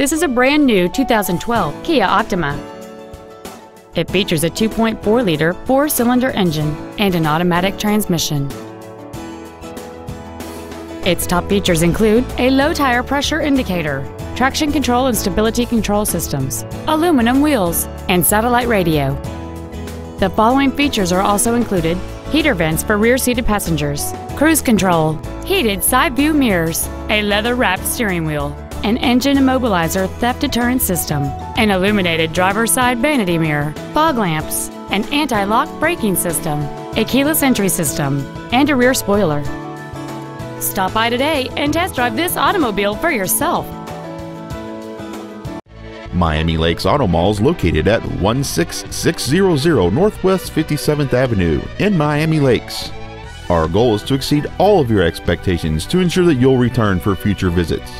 This is a brand new 2012 Kia Optima. It features a 2.4-liter four-cylinder engine and an automatic transmission. Its top features include a low-tire pressure indicator, traction control and stability control systems, aluminum wheels, and satellite radio. The following features are also included: heater vents for rear-seated passengers, cruise control, heated side-view mirrors, a leather-wrapped steering wheel, an engine immobilizer theft deterrent system, an illuminated driver's side vanity mirror, fog lamps, an anti-lock braking system, a keyless entry system, and a rear spoiler. Stop by today and test drive this automobile for yourself. Miami Lakes Auto Mall is located at 16600 Northwest 57th Avenue in Miami Lakes. Our goal is to exceed all of your expectations to ensure that you'll return for future visits.